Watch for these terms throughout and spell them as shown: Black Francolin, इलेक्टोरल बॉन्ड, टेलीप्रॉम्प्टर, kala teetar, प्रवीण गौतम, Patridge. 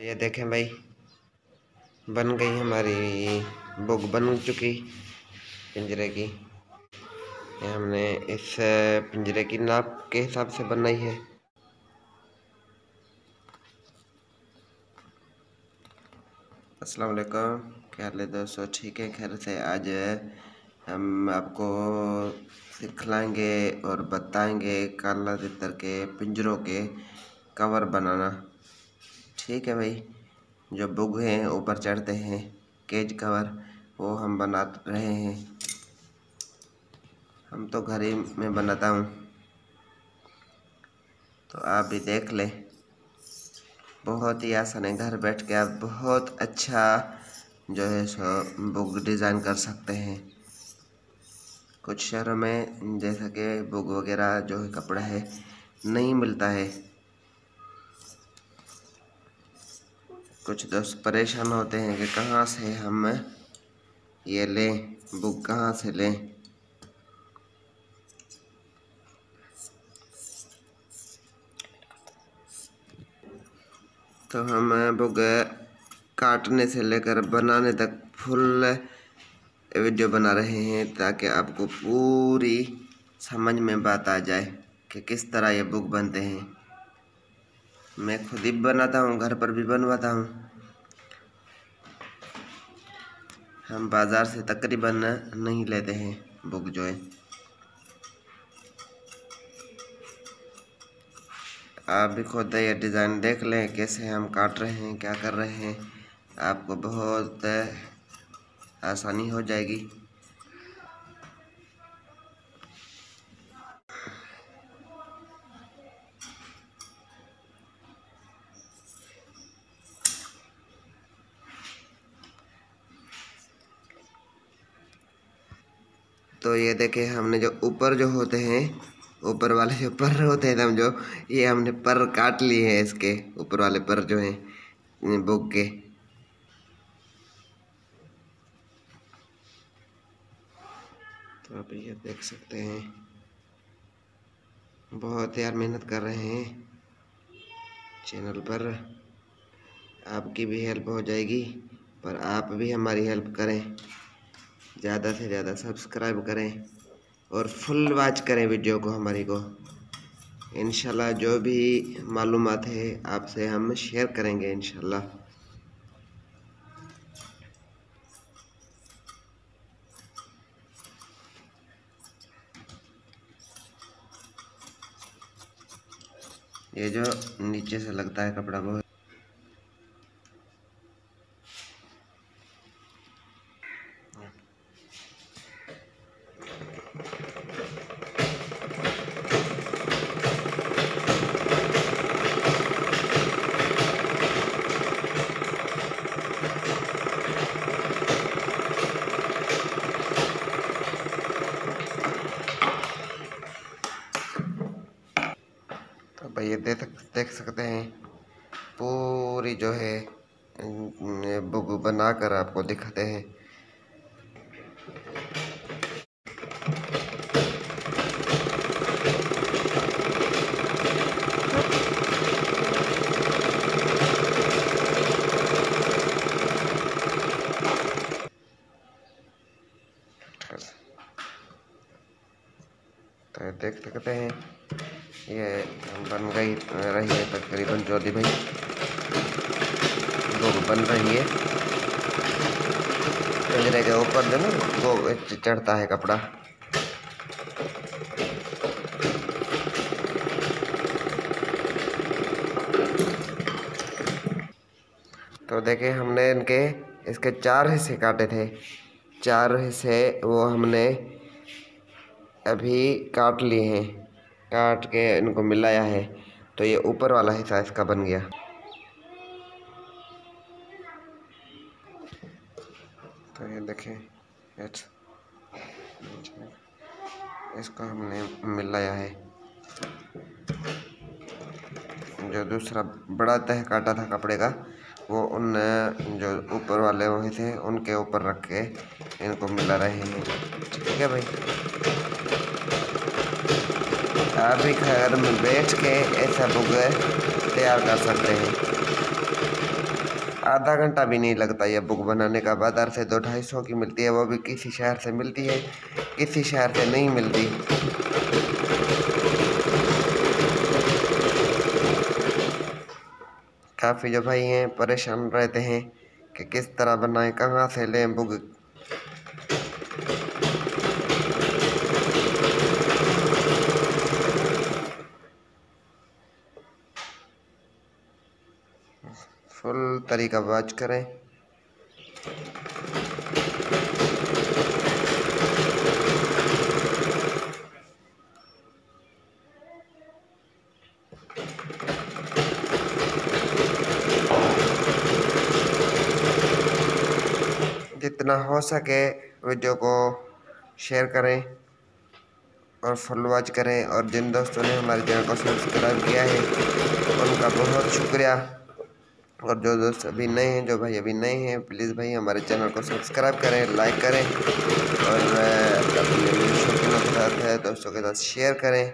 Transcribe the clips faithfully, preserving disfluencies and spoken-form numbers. ये देखें भाई बन गई हमारी बुक, बन चुकी पिंजरे की। ये हमने इस पिंजरे की नाप के हिसाब से बनाई है। अस्सलाम वालेकुम, क्या हाल है दोस्तों, ठीक है, खैर से। आज हम आपको सिखलाएंगे और बताएंगे काला तीतर के पिंजरों के कवर बनाना। ठीक है भाई, जो बुग हैं ऊपर चढ़ते हैं केज कवर, वो हम बना रहे हैं। हम तो घर ही में बनाता हूँ, तो आप भी देख लें। बहुत ही आसान है, घर बैठ के आप बहुत अच्छा जो है सो बुग डिज़ाइन कर सकते हैं। कुछ शहरों में जैसा कि बुग वगैरह जो है कपड़ा है नहीं मिलता है, कुछ दोस्त परेशान होते हैं कि कहाँ से हम ये लें, बुक कहाँ से लें। तो हम बुक काटने से लेकर बनाने तक फुल वीडियो बना रहे हैं, ताकि आपको पूरी समझ में बात आ जाए कि किस तरह ये बुक बनते हैं। मैं खुद ही बनाता हूँ, घर पर भी बनवाता हूँ। हम बाज़ार से तकरीबन नहीं लेते हैं बुक जो है। आप भी खुद ये डिज़ाइन देख लें कैसे हम काट रहे हैं, क्या कर रहे हैं, आपको बहुत आसानी हो जाएगी। तो ये देखें, हमने जो ऊपर जो होते हैं, ऊपर वाले जो पर होते हैं, हम जो ये हमने पर काट लिए हैं, इसके ऊपर वाले पर जो हैं बुक के। तो आप ये देख सकते हैं, बहुत यार मेहनत कर रहे हैं चैनल पर। आपकी भी हेल्प हो जाएगी, पर आप भी हमारी हेल्प करें, ज़्यादा से ज़्यादा सब्सक्राइब करें और फुल वॉच करें वीडियो को हमारी को। इंशाल्लाह जो भी मालूमात है आपसे हम शेयर करेंगे इंशाल्लाह। ये जो नीचे से लगता है कपड़ा बहुत, ये देख देख सकते हैं पूरी जो है बुक बना कर आपको दिखाते हैं। तो देख सकते हैं ये बन गई रही है तकरीबन, जोली भाई बुक बन रही है। पिंजरे के ऊपर जो ना वो चढ़ता है कपड़ा, तो देखें हमने इनके इसके चार हिस्से काटे थे, चार हिस्से वो हमने अभी काट लिए हैं, काट के इनको मिलाया है। तो ये ऊपर वाला हिस्सा इसका बन गया। तो ये देखें इसको हमने मिलाया है। जो दूसरा बड़ा तह काटा था कपड़े का, वो उन जो ऊपर वाले वही थे उनके ऊपर रख के इनको मिला रहे हैं। ठीक है भाई, आप भी घर में बैठ के ऐसा बुक तैयार कर सकते हैं। आधा घंटा भी नहीं लगता। यह बुक बनाने का बाज़ार से दो ढाई सौ की मिलती है, वो भी किसी शहर से मिलती है किसी शहर से नहीं मिलती। काफ़ी जो भाई हैं परेशान रहते हैं कि किस तरह बनाएं, कहाँ से लें बुक। फुल तरीका वाच करें। जितना हो सके वीडियो को शेयर करें और फुल वाच करें, और जिन दोस्तों ने हमारे चैनल को सब्सक्राइब किया है उनका बहुत शुक्रिया, और जो दोस्त अभी नए हैं जो भाई अभी नए हैं प्लीज़ भाई हमारे चैनल को सब्सक्राइब करें, लाइक करें और साथ है दोस्तों के साथ शेयर करें।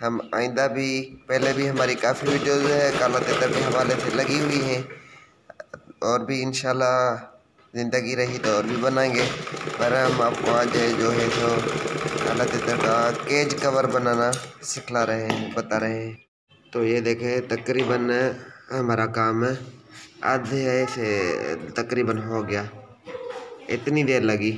हम आइंदा भी, पहले भी हमारी काफ़ी वीडियोज़ है काला तेतर के हवाले से लगी हुई हैं, और भी इंशाल्लाह ज़िंदगी रही तो और भी बनाएंगे, पर हम आपको आज जो है तो काला तेतर का केज कवर बनाना सिखला रहे हैं, बता रहे हैं। तो ये देखें तकरीबन हमारा काम आधे से तकरीबन हो गया, इतनी देर लगी।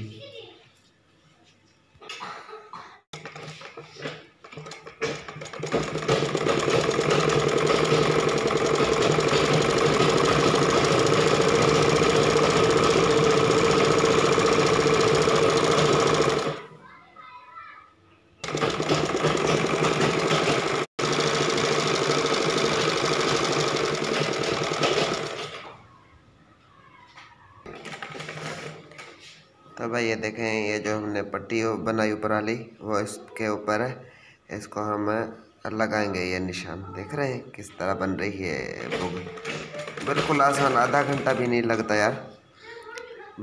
तो भाई ये देखें ये जो हमने पट्टी बनाई ऊपर वाली वो इसके ऊपर है, इसको हम लगाएंगे। ये निशान देख रहे हैं किस तरह बन रही है बुक, बिल्कुल आसान, आधा घंटा भी नहीं लगता यार,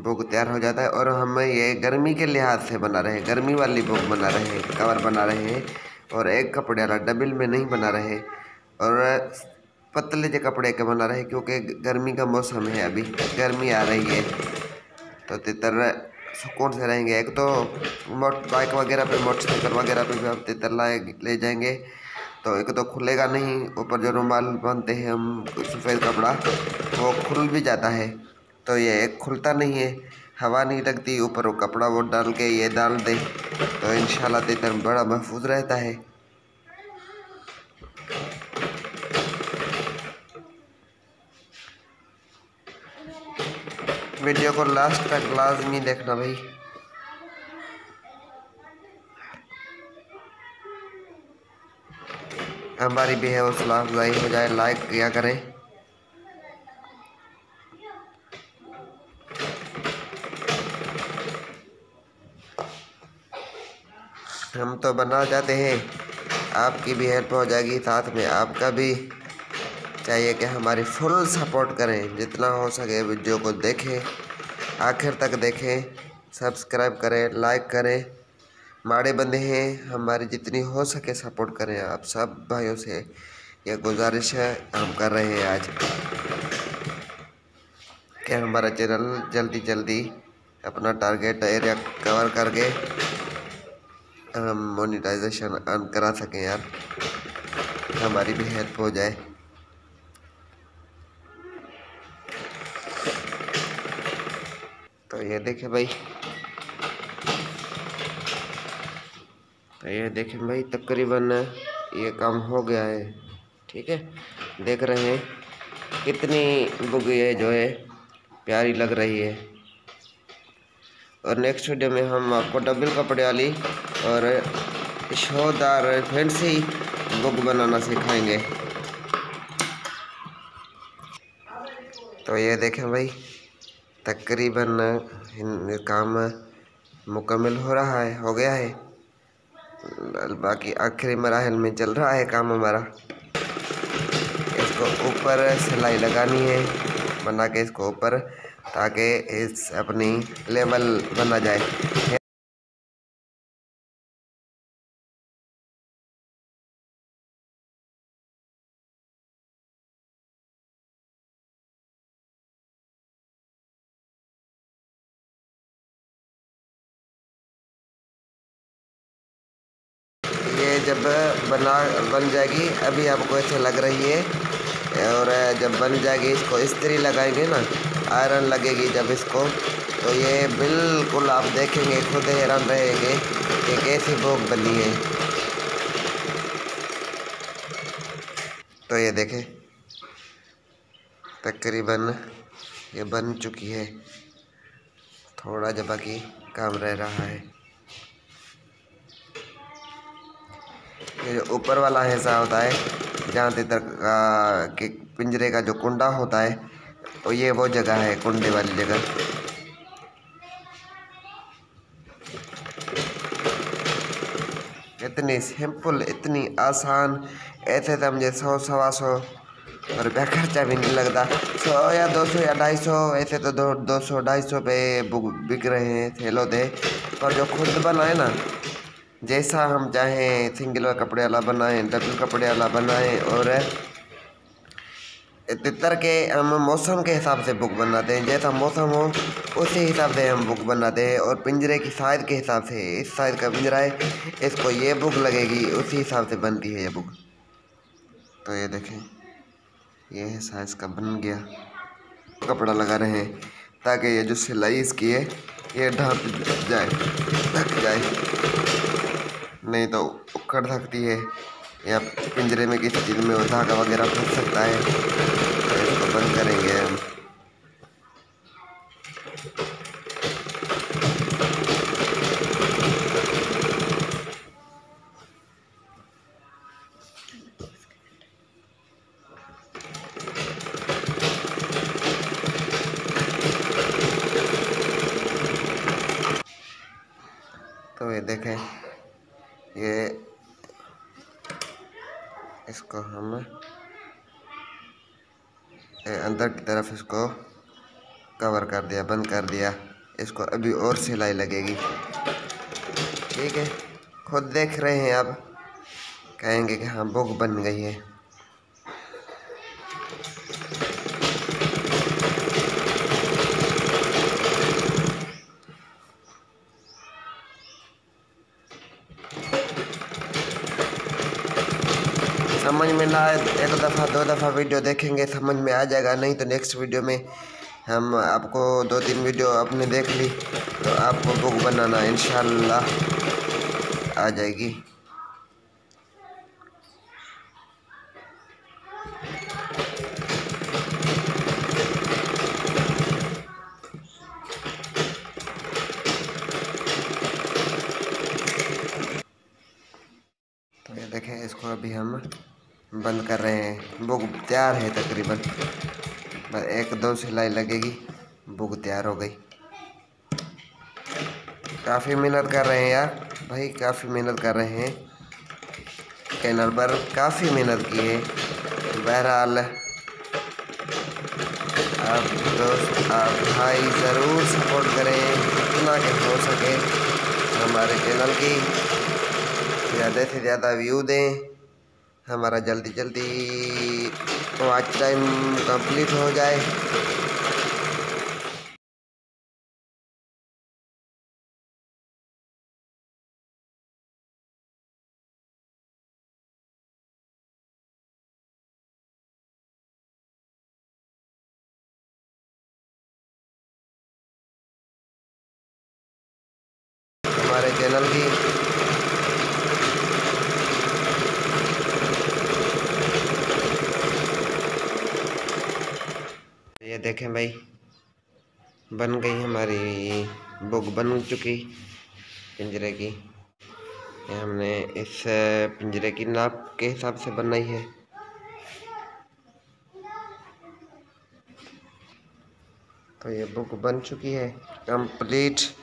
बुक तैयार हो जाता है। और हम ये गर्मी के लिहाज से बना रहे हैं, गर्मी वाली बुक बना रहे हैं, कवर बना रहे हैं, और एक कपड़े वाला डबल में नहीं बना रहे और पतले जो कपड़े के बना रहे, क्योंकि गर्मी का मौसम है, अभी गर्मी आ रही है तो तेतर सुकून से रहेंगे। एक तो मोट बाइक वगैरह पे, मोटरसाइकिल वगैरह पे भी आप तेतर लाए ले जाएंगे तो एक तो खुलेगा नहीं, ऊपर जो रुमाल बांधते हैं हम सफ़ेद कपड़ा वो खुल भी जाता है, तो ये एक खुलता नहीं है, हवा नहीं लगती, ऊपर वो कपड़ा वो डाल के ये डाल दे तो इंशाल्लाह तेतर बड़ा महफूज रहता है। वीडियो को लास्ट तक लाजमी देखना भाई। हमारी भी है हौसला अफजाई हो जाए, लाइक किया करें। हम तो बना जाते हैं, आपकी भी हेल्प हो जाएगी, साथ में आपका भी चाहिए कि हमारी फुल सपोर्ट करें, जितना हो सके वीडियो को देखें, आखिर तक देखें, सब्सक्राइब करें, लाइक करें। माड़े बंदे हैं, हमारी जितनी हो सके सपोर्ट करें आप सब भाइयों से, यह गुजारिश है हम कर रहे हैं आज कि हमारा चैनल जल्दी जल्दी अपना टारगेट एरिया कवर करके हम मोनिटाइजेशन ऑन करा सकें यार, हमारी भी हेल्प हो जाए। तो ये देखे भाई, तो ये देखे भाई तकरीबन ये काम हो गया है, ठीक है। देख रहे हैं कितनी बुक ये जो है प्यारी लग रही है। और नेक्स्ट वीडियो में हम आपको डबल कपड़े वाली और शोदार फैंसी बुक बनाना सिखाएंगे। तो ये देखें भाई तकरीबन काम मुकम्मल हो रहा है, हो गया है, बाकी आखिरी मराहल में चल रहा है काम हमारा। इसको ऊपर सिलाई लगानी है, बना के इसको ऊपर, ताकि इस अपनी लेवल बना जाए। ये जब बना बन जाएगी, अभी आपको ऐसे लग रही है, और जब बन जाएगी इसको इस्त्री लगाएंगे ना, आयरन लगेगी जब इसको, तो ये बिल्कुल आप देखेंगे खुद हैरान रहेंगे कि कैसी भोग बनी है। तो ये देखें तकरीबन ये बन चुकी है, थोड़ा जब बाकी काम रह रहा है। ये जो ऊपर वाला हिस्सा होता है जहाँ तीतर के पिंजरे का जो कुंडा होता है, तो ये वो जगह है, कुंडे वाली जगह। इतनी सिंपल, इतनी आसान, ऐसे तो मुझे सौ सवा सौ रुपया खर्चा भी नहीं लगता, सौ या दो सौ या ढाई सौ, ऐसे तो दो दो सौ ढाई सौ पे बिक रहे हैं थैलों पे। पर जो खुद बनाए ना, जैसा हम चाहें, सिंगल कपड़े वाला बनाएं, डबल कपड़े वाला बनाएं, और तीतर के हम मौसम के हिसाब से बुक बनाते हैं, जैसा मौसम हो उसी हिसाब से हम बुक बनाते हैं, और पिंजरे की साइज़ के हिसाब से, इस साइज़ का पिंजरा है इसको ये बुक लगेगी, उसी हिसाब से बनती है ये बुक। तो ये देखें ये है साइज़ का बन गया, कपड़ा लगा रहे हैं ताकि ये जो सिलाई इसकी है ये ढांप जाए, ढक जाए, नहीं तो उखड़ सकती है या पिंजरे में किसी चीज़ में धागा वगैरह फंस सकता है। तो इसको बंद करेंगे हम। तो ये देखें ये इसको हम अंदर की तरफ इसको कवर कर दिया, बंद कर दिया, इसको अभी और सिलाई लगेगी। ठीक है, खुद देख रहे हैं आप, कहेंगे कि हाँ बुक बन गई है। समझ में ना आए एक दफ़ा दो दफ़ा वीडियो देखेंगे समझ में आ जाएगा, नहीं तो नेक्स्ट वीडियो में हम आपको दो तीन वीडियो आपने देख ली तो आपको बुक बनाना इंशाल्लाह आ जाएगी। तो ये देखें इसको अभी हम बंद कर रहे हैं, बुक तैयार है तकरीबन, बस एक दो सिलाई लगेगी, बुक तैयार हो गई। काफ़ी मेहनत कर रहे हैं यार भाई, काफ़ी मेहनत कर रहे हैं, चैनल पर काफ़ी मेहनत की है। बहरहाल आप दोस्त आप भाई ज़रूर सपोर्ट करें जितना के हो सके, हमारे चैनल की ज़्यादा से ज़्यादा व्यू दें, हमारा जल्दी जल्दी वॉच टाइम कंप्लीट हो जाए। हमारे चैनल की ये देखें भाई बन गई, हमारी बुक बन चुकी पिंजरे की, ये हमने इस पिंजरे की नाप के हिसाब से बनाई है। तो ये बुक बन चुकी है कंप्लीट।